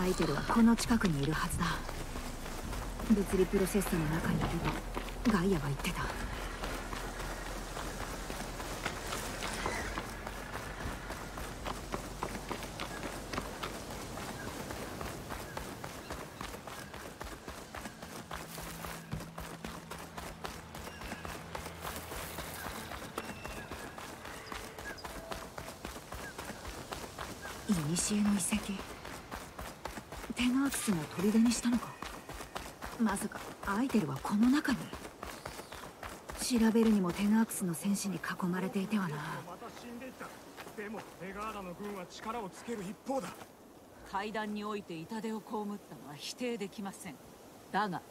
アイテルはこの近くにいるはずだ。物理プロセッサの中にいるとガイアは言ってた。古の遺跡、テナークスも砦にしたのか。まさかアイテルはこの中に。調べるにもテナークスの戦士に囲まれていてはな。また死んでいった。でもエガーラの軍は力をつける一方だ。階段において痛手を被ったのは否定できません。だが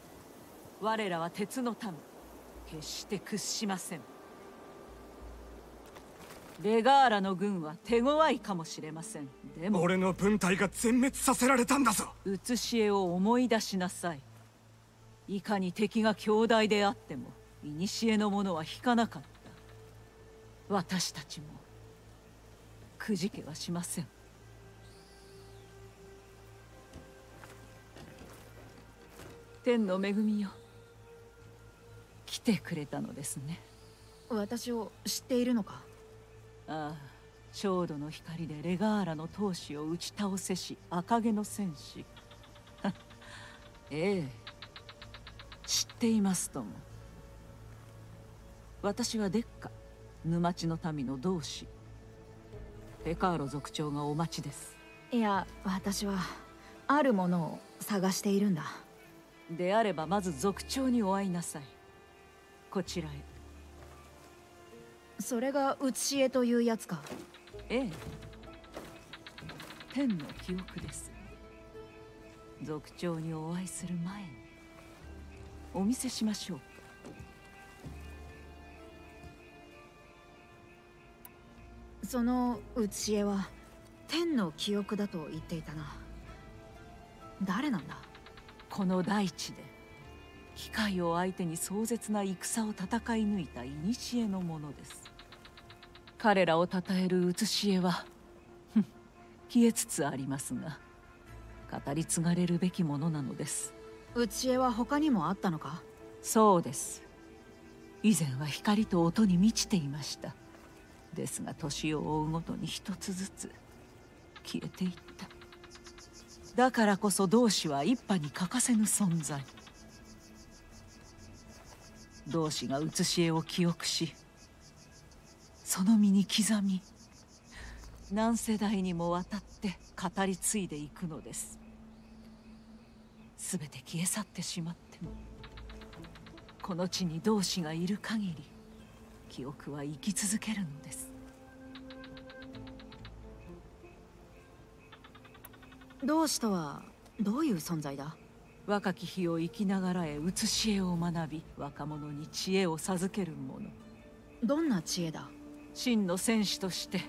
我らは鉄の民、決して屈しません。レガーラの軍は手強いかもしれません。でも俺の分隊が全滅させられたんだぞ。写し絵を思い出しなさい。いかに敵が強大であっても古の者は引かなかった。私たちもくじけはしません。天の恵みよ、来てくれたのですね。私を知っているのか。ああ、焦土の光でレガーラの闘士を打ち倒せし赤毛の戦士。ええ、知っていますとも。私はデッカ、沼地の民の同志。ペカーロ族長がお待ちです。いや、私はあるものを探しているんだ。であればまず族長にお会いなさい。こちらへ。それが写し絵というやつか。ええ、天の記憶です。族長にお会いする前にお見せしましょう。その写し絵は天の記憶だと言っていたな。誰なんだ。この大地で機械を相手に壮絶な戦を戦い抜いた古のものです。彼らを称える写し絵は消えつつありますが、語り継がれるべきものなのです。写し絵は他にもあったのか。そうです。以前は光と音に満ちていました。ですが年を追うごとに一つずつ消えていった。だからこそ同志は一派に欠かせぬ存在。同志が写し絵を記憶し、その身に刻み、何世代にもわたって語り継いでいくのです。すべて消え去ってしまっても、この地に同志がいる限り記憶は生き続けるのです。同志とはどういう存在だ。若き日を生きながらへ写し絵を学び、若者に知恵を授けるもの。どんな知恵だ。真の戦士として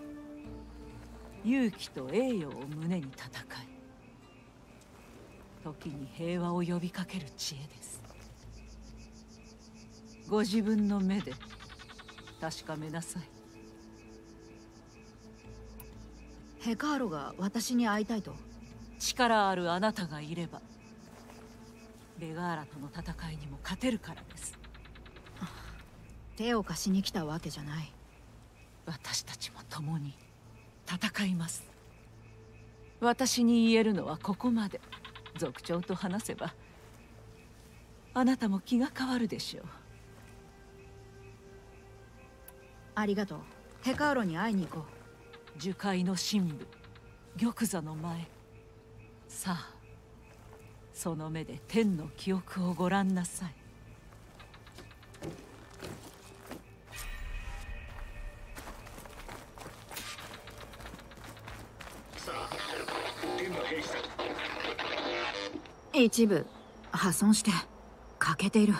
勇気と栄誉を胸に戦い、時に平和を呼びかける知恵です。ご自分の目で確かめなさい。ヘカーロが私に会いたいと。力あるあなたがいればレガーラとの戦いにも勝てるからです。手を貸しに来たわけじゃない。私たちも共に戦います。私に言えるのはここまで。族長と話せばあなたも気が変わるでしょう。ありがとう。ヘカーロに会いに行こう。樹海の深部、玉座の前。さあ、その目で天の記憶をご覧なさい。さあ、天の兵士だ。一部破損して欠けている。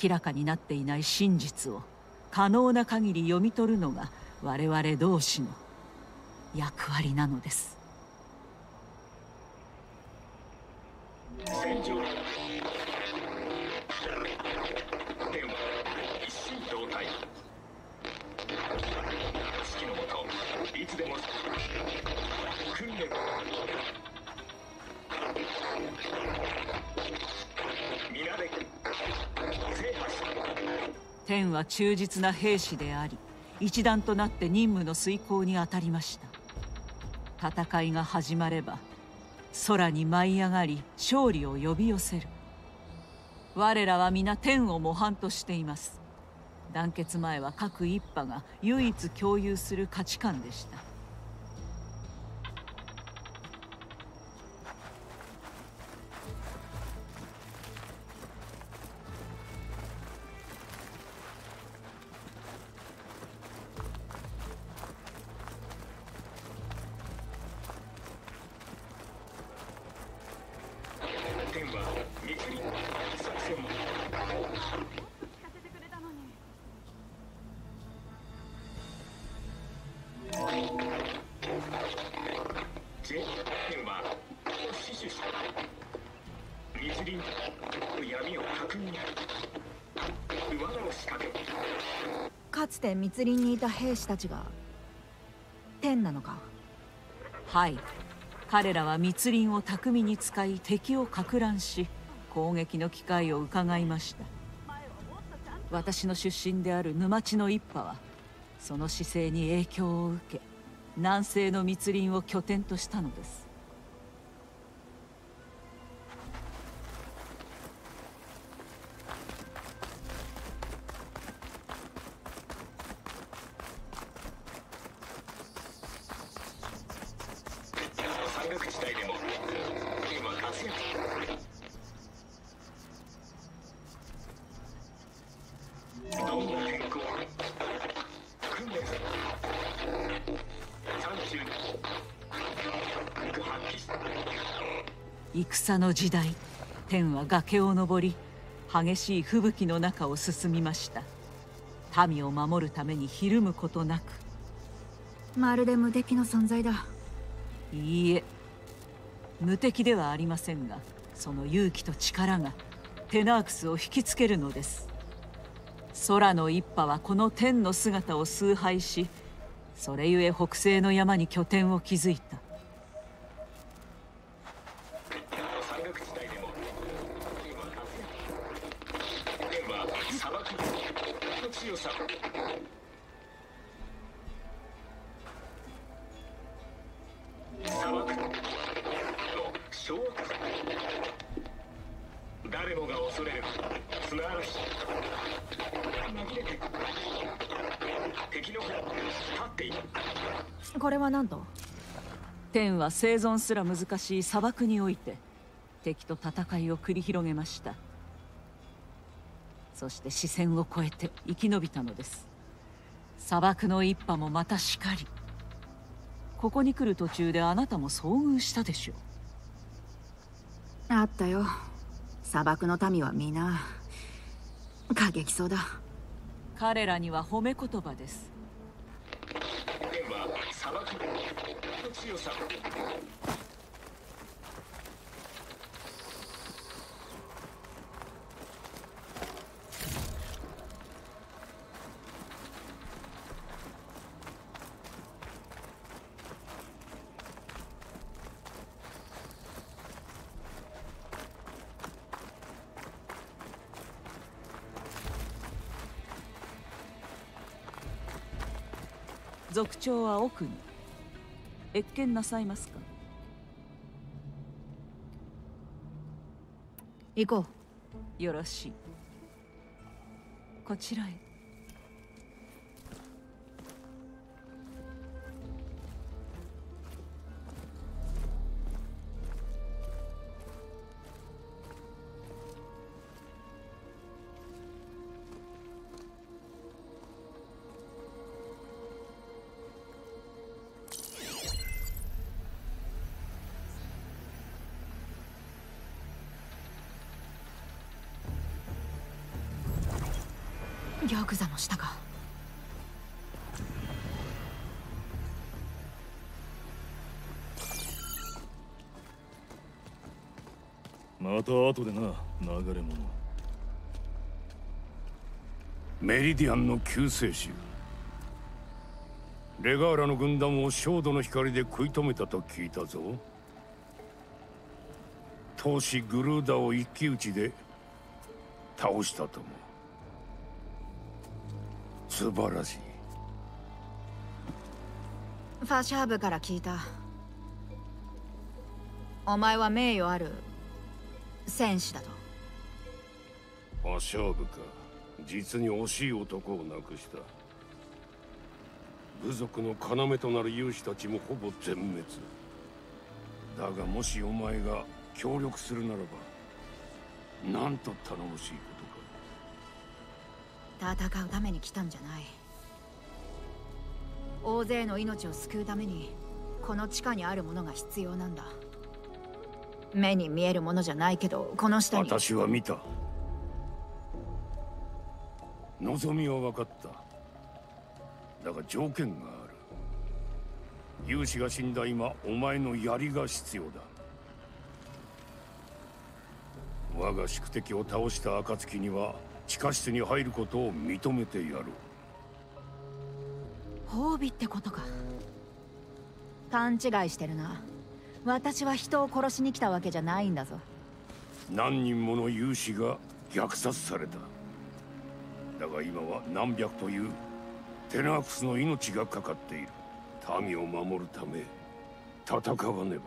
明らかになっていない真実を可能な限り読み取るのが我々同士の役割なのです。戦場でも一心同体。指揮のもといつでも訓練天は忠実な兵士であり、一団となって任務の遂行に当たりました。戦いが始まれば空に舞い上がり勝利を呼び寄せる。我らは皆天を模範としています。団結前は各一派が唯一共有する価値観でした。かつて密林にいた兵士たちが天なのか？はい、彼らは密林を巧みに使い敵を撹乱し攻撃の機会をうかがいました。私の出身である沼地の一派はその姿勢に影響を受け、南西の密林を拠点としたのです。戦の時代、天は崖を登り激しい吹雪の中を進みました。民を守るためにひるむことなく。まるで無敵の存在だ。いいえ、無敵ではありませんが、その勇気と力がテナークスを引きつけるのです。空の一派はこの天の姿を崇拝し、それゆえ北西の山に拠点を築いた。誰もが恐れる砂嵐、紛れて敵の船立っている。これは何と？天は生存すら難しい砂漠において敵と戦いを繰り広げました。そして視線を越えて生き延びたのです。砂漠の一派もまたしかり。ここに来る途中であなたも遭遇したでしょう。あったよ。砂漠の民は皆過激そうだ。彼らには褒め言葉です。天は砂漠の強さ。族長は奥に。謁見なさいますか？行こう。よろしい。こちらへ。ヤクザの下が。また後でな、流れ者。メリディアンの救世主レガーラの軍団を焦土の光で食い止めたと聞いたぞ。当主グルーダを一騎打ちで倒したとも。素晴らしい。ファシャーブから聞いた。お前は名誉ある戦士だと。ファシャーブか。実に惜しい男を亡くした。部族の要となる勇士たちもほぼ全滅だが、もしお前が協力するならばなんと頼もしいことか。戦うために来たんじゃない。大勢の命を救うためにこの地下にあるものが必要なんだ。目に見えるものじゃないけど、この下に私は見た。望みは分かった。だが条件がある。勇士が死んだ今、お前の槍が必要だ。我が宿敵を倒した暁には地下室に入ることを認めてやろう。褒美ってことか。勘違いしてるな。私は人を殺しに来たわけじゃないんだぞ。何人もの勇士が虐殺された。だが今は何百というテナークスの命がかかっている。民を守るため戦わねば。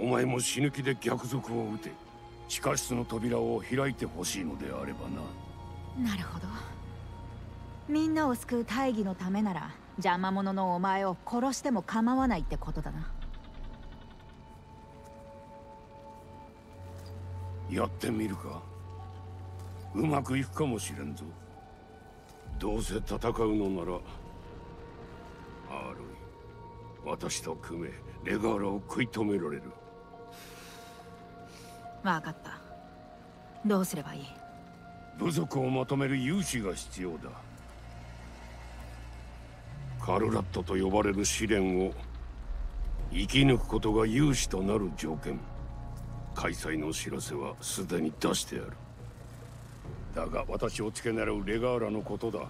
お前も死ぬ気で逆賊を撃て。地下室の扉を開いてほしいのであればな。なるほど。みんなを救う大義のためなら邪魔者のお前を殺しても構わないってことだな。やってみるか。うまくいくかもしれんぞ。どうせ戦うのならアールイ、私と組め。レガーラを食い止められる。分かった。どうすればいい。部族をまとめる勇士が必要だ。カルラットと呼ばれる試練を生き抜くことが勇士となる条件。開催の知らせはすでに出してある。だが私を付け狙うレガーラのことだ。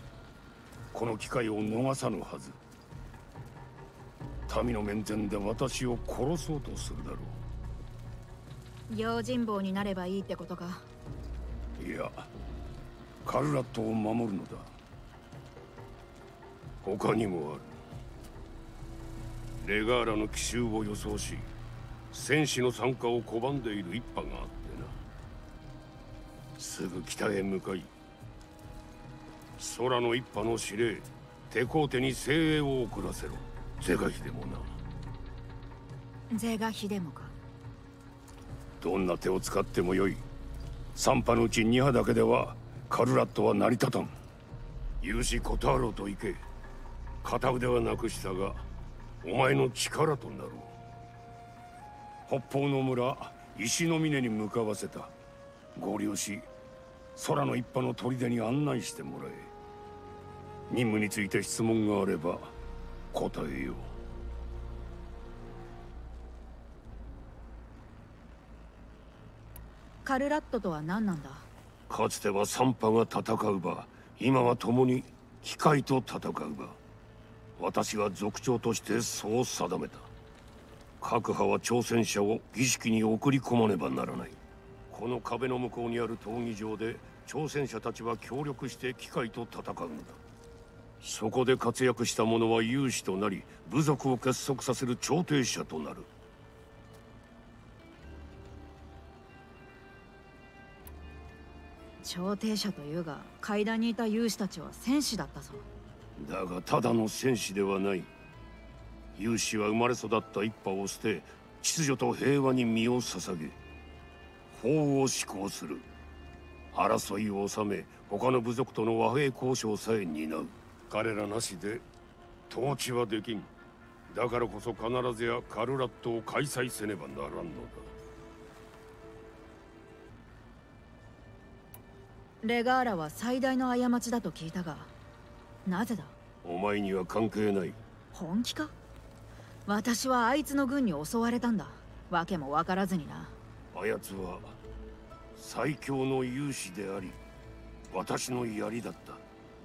この機会を逃さぬはず。民の面前で私を殺そうとするだろう。用心棒になればいいってことか。いや、カルラットを守るのだ。他にもある。レガーラの奇襲を予想し、戦士の参加を拒んでいる一派があった。すぐ北へ向かい、空の一派の司令テコーテに精鋭を送らせろ。是が非でもな。是が非でもか。どんな手を使ってもよい。三派のうち二派だけではカルラットは成り立たん。勇士コターロと行け。片腕はなくしたがお前の力となろう。北方の村石の峰に向かわせた。合流し、空の一派の砦に案内してもらえ。任務について質問があれば答えよう。カルラットとは何なんだ。かつては三派が戦う場、今は共に機械と戦う場。私が族長としてそう定めた。各派は挑戦者を儀式に送り込まねばならない。この壁の向こうにある闘技場で挑戦者たちは協力して機械と戦うのだ。そこで活躍した者は勇士となり、部族を結束させる調停者となる。調停者というが、階段にいた勇士たちは戦士だったぞ。だがただの戦士ではない。勇士は生まれ育った一派を捨て、秩序と平和に身を捧げ、法を施行する。争いを収め、他の部族との和平交渉さえ担う。彼らなしで統治はできん。だからこそ必ずやカルラットを開催せねばならんのだ。レガーラは最大の過ちだと聞いたが、なぜだ。お前には関係ない。本気か。私はあいつの軍に襲われたんだ。わけもわからずにな。あやつは最強の勇士であり、私の槍だった。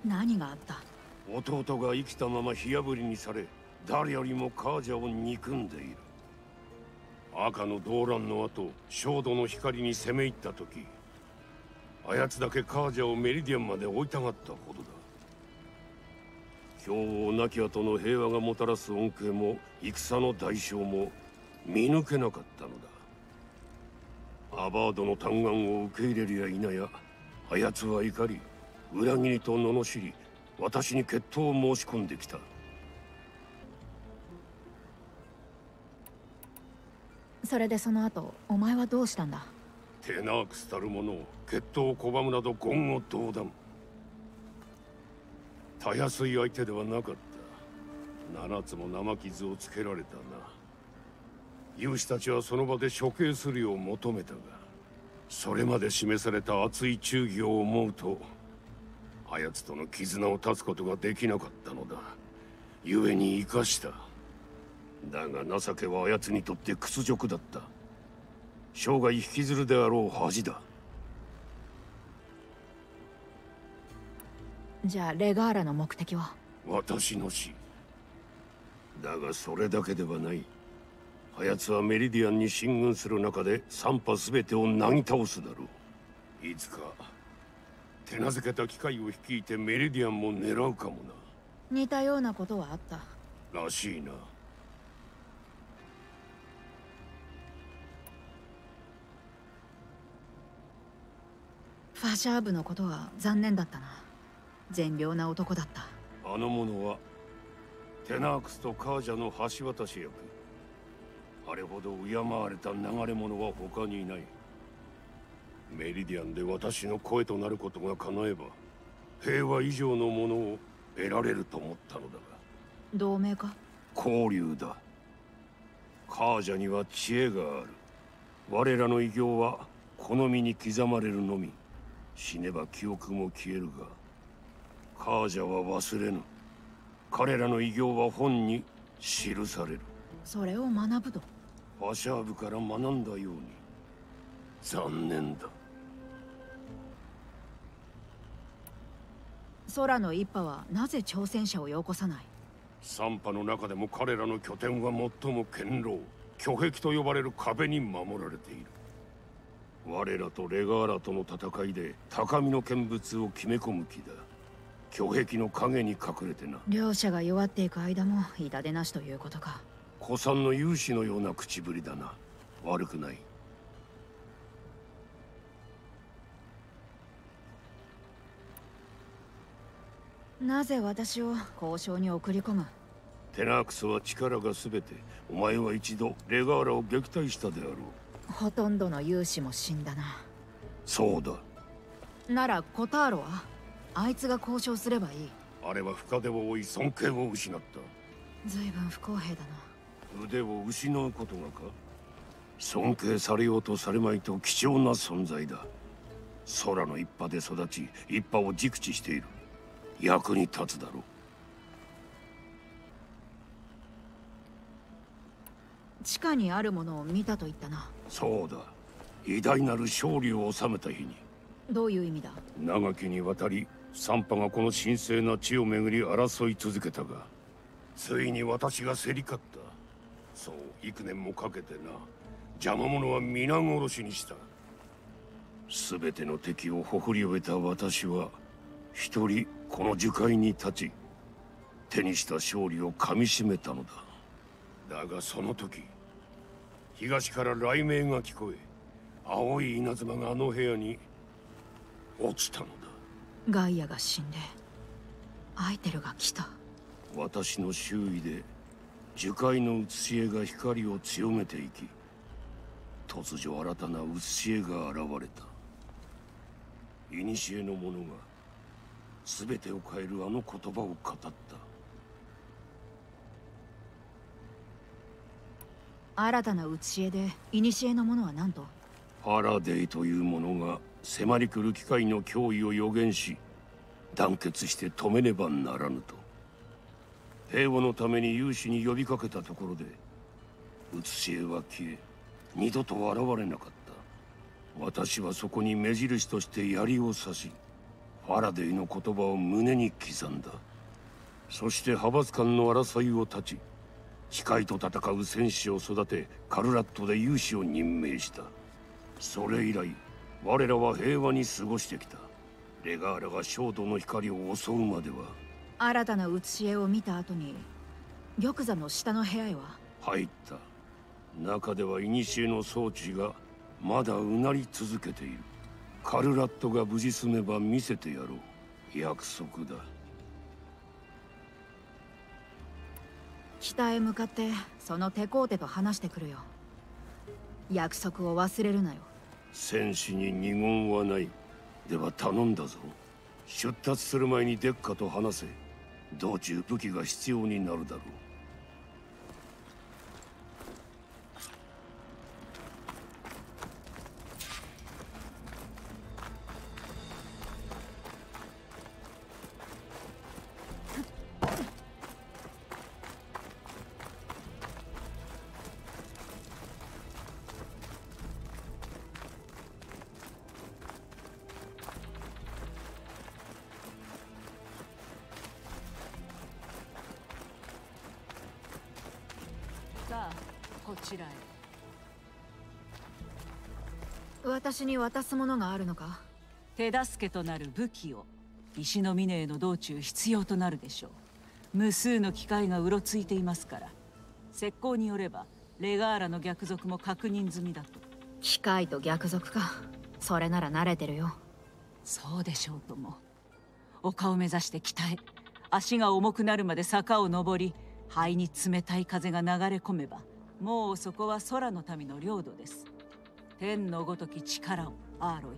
何があった。弟が生きたまま火あぶりにされ、誰よりもカージャを憎んでいる。赤の動乱の後、焦土の光に攻め入った時、あやつだけカージャをメリディアンまで追いたがったほどだ。強豪なきあとの平和がもたらす恩恵も戦の代償も見抜けなかったのだ。アバードの嘆願を受け入れるや否や、あやつは怒り裏切りと罵り、私に決闘を申し込んできた。それでその後お前はどうしたんだ？テナークスたる者を決闘を拒むなど言語道断。たやすい相手ではなかった。7つも生傷をつけられたな。勇士たちはその場で処刑するよう求めたが、それまで示された熱い忠義を思うと、あやつとの絆を断つことができなかったのだ。故に生かした。だが情けはあやつにとって屈辱だった。生涯引きずるであろう恥だ。じゃあレガーラの目的は？私の死だが、それだけではない。あやつはメリディアンに進軍する中で3波全てをなぎ倒すだろう。いつか手なずけた機械を率いてメリディアンも狙うかもな。似たようなことはあったらしいな。ファシャーブのことは残念だったな。善良な男だった。あの者はテナークスとカージャの橋渡し役。あれほど敬われた流れ者は他にいない。メリディアンで私の声となることが叶えば、平和以上のものを得られると思ったのだが。同盟か？交流だ。カージャには知恵がある。我らの偉業はこの身に刻まれるのみ。死ねば記憶も消えるが、カージャは忘れぬ。彼らの偉業は本に記される。それを学ぶとファシャーブから学んだように。残念だ。空の一派はなぜ挑戦者をよこさない？三派の中でも彼らの拠点は最も堅牢、巨壁と呼ばれる壁に守られている。我らとレガーラとの戦いで高みの見物を決め込む気だ。巨壁の影に隠れてな。両者が弱っていく間も痛手なしということか。古参の勇士のような口ぶりだな。悪くない。なぜ私を交渉に送り込む？テナークスは力が全て。お前は一度レガーラを撃退したであろう。ほとんどの勇士も死んだな。そうだ。ならコターロは？あいつが交渉すればいい。あれは深手を負い尊敬を失った。随分不公平だな。腕を失うことがか？尊敬されようとされまいと貴重な存在だ。空の一派で育ち、一派を熟知している。役に立つだろう。地下にあるものを見たと言ったな。そうだ。偉大なる勝利を収めた日に。どういう意味だ？長きにわたり三派がこの神聖な地をめぐり争い続けたが、ついに私が競り勝った。そう幾年もかけてな。邪魔者は皆殺しにした。全ての敵をほふり終えた私は一人この樹海に立ち、手にした勝利をかみしめたのだ。だがその時、東から雷鳴が聞こえ、青い稲妻があの部屋に落ちたのだ。ガイアが死んでアイテルが来た。私の周囲で樹海の写し絵が光を強めていき、突如新たな写し絵が現れた。古の者が全てを変えるあの言葉を語った。新たな写し絵で古の者は何と？ファラデイという者が迫り来る機械の脅威を予言し、団結して止めねばならぬと平和のために勇士に呼びかけたところで、写し絵は消え、二度と現れなかった。私はそこに目印として槍を刺し、ファラデイの言葉を胸に刻んだ。そして派閥間の争いを断ち、機械と戦う戦士を育て、カルラットで勇士を任命した。それ以来我らは平和に過ごしてきた。レガーラが焦土の光を襲うまでは。新たな写し絵を見た後に玉座の下の部屋へは入った。中では古の装置がまだうなり続けている。カルラットが無事住めば見せてやろう。約束だ。北へ向かってそのテコーテと話してくるよ。約束を忘れるなよ。戦士に二言はない。では頼んだぞ。出立する前にデッカと話せ。道中武器が必要になるだろう。私に渡すものがあるのか。手助けとなる武器を石の峰への道中必要となるでしょう。無数の機械がうろついていますから。石膏によればレガーラの逆賊も確認済みだと。機械と逆賊か。それなら慣れてるよ。そうでしょうとも。丘を目指して北へ。足が重くなるまで坂を登り、肺に冷たい風が流れ込めばもうそこは空の民の領土です。天のごとき力を、アーロイ。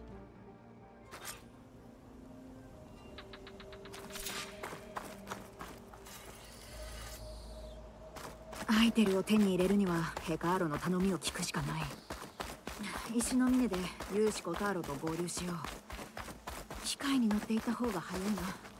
アイテルを手に入れるにはヘカーロの頼みを聞くしかない。石の峰でユーシコターロと合流しよう。機械に乗っていた方が早いな。